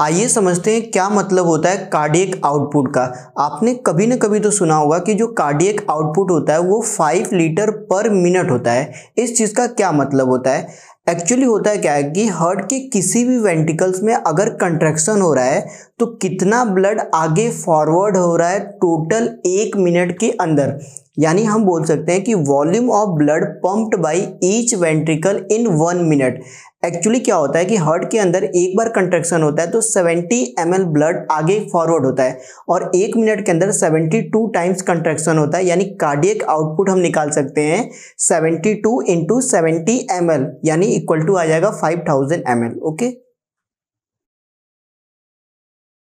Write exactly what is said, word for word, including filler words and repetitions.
आइए समझते हैं क्या मतलब होता है कार्डियक आउटपुट का। आपने कभी ना कभी तो सुना होगा कि जो कार्डियक आउटपुट होता है वो फाइव लीटर पर मिनट होता है। इस चीज़ का क्या मतलब होता है? एक्चुअली होता है क्या है कि हार्ट के किसी भी वेंटिकल्स में अगर कंट्रैक्शन हो रहा है तो कितना ब्लड आगे फॉरवर्ड हो रहा है टोटल एक मिनट के अंदर, यानी हम बोल सकते हैं कि volume of blood pumped by each ventricle in one minute. Actually क्या होता है कि हार्ट के अंदर एक बार कंट्रैक्शन होता है तो सत्तर एम एल ब्लड आगे फॉरवर्ड होता है और एक मिनट के अंदर बहत्तर टाइम्स कंट्रैक्शन होता है, यानी कार्डियक आउटपुट हम निकाल सकते हैं बहत्तर इंटू सेवेंटी एम एल यानी इक्वल टू आ जाएगा five thousand M L. Okay.